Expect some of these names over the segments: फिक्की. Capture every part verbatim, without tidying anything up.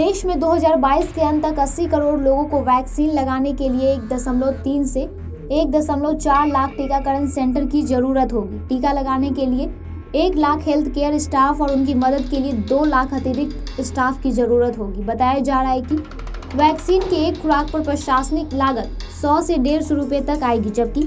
देश में दो हज़ार बाईस के अंत तक अस्सी करोड़ लोगों को वैक्सीन लगाने के लिए एक दशमलव तीन से एक दशमलव चार लाख टीकाकरण सेंटर की जरूरत होगी। टीका लगाने के लिए एक लाख हेल्थ केयर स्टाफ और उनकी मदद के लिए दो लाख अतिरिक्त स्टाफ की जरूरत होगी। बताया जा रहा है कि वैक्सीन की एक खुराक पर प्रशासनिक लागत सौ से डेढ़ सौ रुपये तक आएगी, जबकि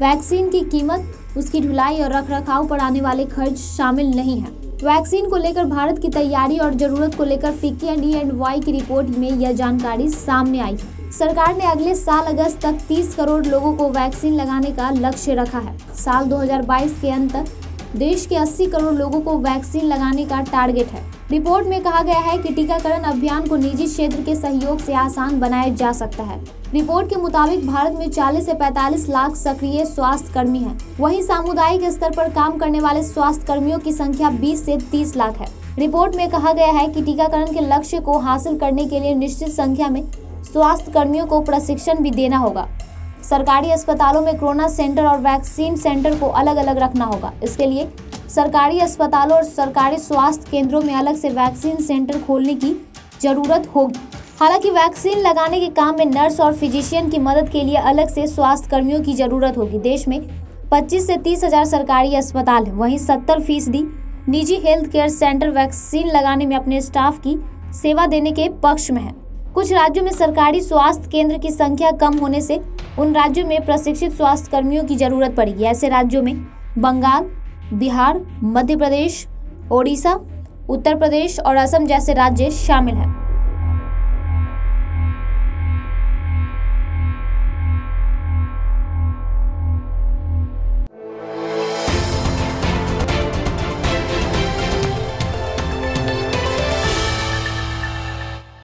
वैक्सीन की कीमत, उसकी ढुलाई और रखरखाव पर आने वाले खर्च शामिल नहीं है। वैक्सीन को लेकर भारत की तैयारी और जरूरत को लेकर फिक्की एंड एंड वाई की रिपोर्ट में यह जानकारी सामने आई। सरकार ने अगले साल अगस्त तक तीस करोड़ लोगों को वैक्सीन लगाने का लक्ष्य रखा है। साल दो हज़ार बाईस के अंत तक देश के अस्सी करोड़ लोगों को वैक्सीन लगाने का टारगेट है। रिपोर्ट में कहा गया है कि टीकाकरण अभियान को निजी क्षेत्र के सहयोग से आसान बनाया जा सकता है। रिपोर्ट के मुताबिक भारत में चालीस से पैंतालीस लाख सक्रिय स्वास्थ्य कर्मी हैं, वहीं सामुदायिक स्तर पर काम करने वाले स्वास्थ्य कर्मियों की संख्या बीस से तीस लाख है। रिपोर्ट में कहा गया है कि टीकाकरण के लक्ष्य को हासिल करने के लिए निश्चित संख्या में स्वास्थ्य कर्मियों को प्रशिक्षण भी देना होगा। सरकारी अस्पतालों में कोरोना सेंटर और वैक्सीन सेंटर को अलग अलग रखना होगा। इसके लिए सरकारी अस्पतालों और सरकारी स्वास्थ्य केंद्रों में अलग से वैक्सीन सेंटर खोलने की जरूरत होगी। हालांकि वैक्सीन लगाने के काम में नर्स और फिजिशियन की मदद के लिए अलग से स्वास्थ्य कर्मियों की जरूरत होगी। देश में पच्चीस से तीस हज़ार सरकारी अस्पताल हैं, वहीं सत्तर फीसदी निजी हेल्थ केयर सेंटर वैक्सीन लगाने में अपने स्टाफ की सेवा देने के पक्ष में है। कुछ राज्यों में सरकारी स्वास्थ्य केंद्र की संख्या कम होने से उन राज्यों में प्रशिक्षित स्वास्थ्य कर्मियों की जरूरत पड़ेगी। ऐसे राज्यों में बंगाल, बिहार, मध्य प्रदेश, ओडिशा, उत्तर प्रदेश और असम जैसे राज्य शामिल हैं।